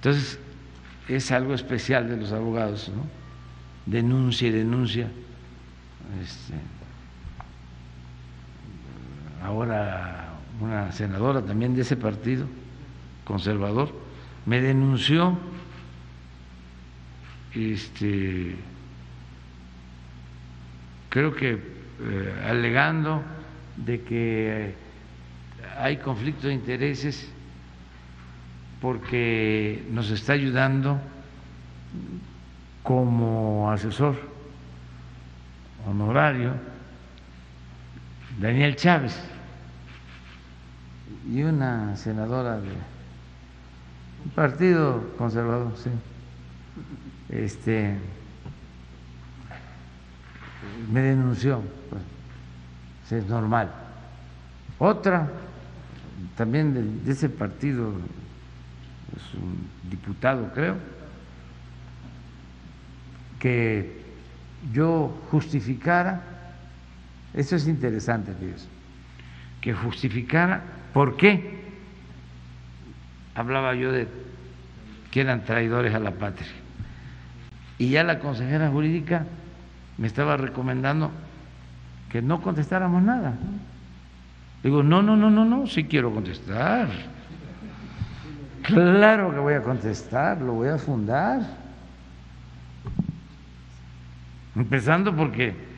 Entonces, es algo especial de los abogados, ¿no? Denuncia y denuncia. Ahora una senadora también de ese partido conservador me denunció creo que alegando de que hay conflicto de intereses porque nos está ayudando como asesor honorario Daniel Chávez, y una senadora de un partido conservador, sí, me denunció, pues, es normal. Otra, también de ese partido, es un diputado, creo, que yo justificara, esto es interesante, amigos, que justificara por qué hablaba yo de que eran traidores a la patria. Y ya la consejera jurídica me estaba recomendando que no contestáramos nada. Digo, no, sí quiero contestar. Claro que voy a contestar, lo voy a fundar. Empezando porque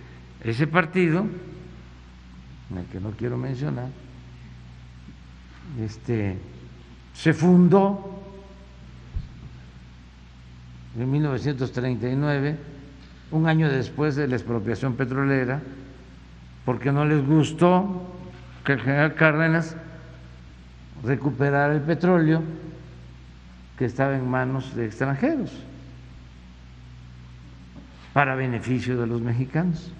ese partido, el que no quiero mencionar, se fundó en 1939, un año después de la expropiación petrolera, porque no les gustó que el general Cárdenas recuperara el petróleo que estaba en manos de extranjeros para beneficio de los mexicanos.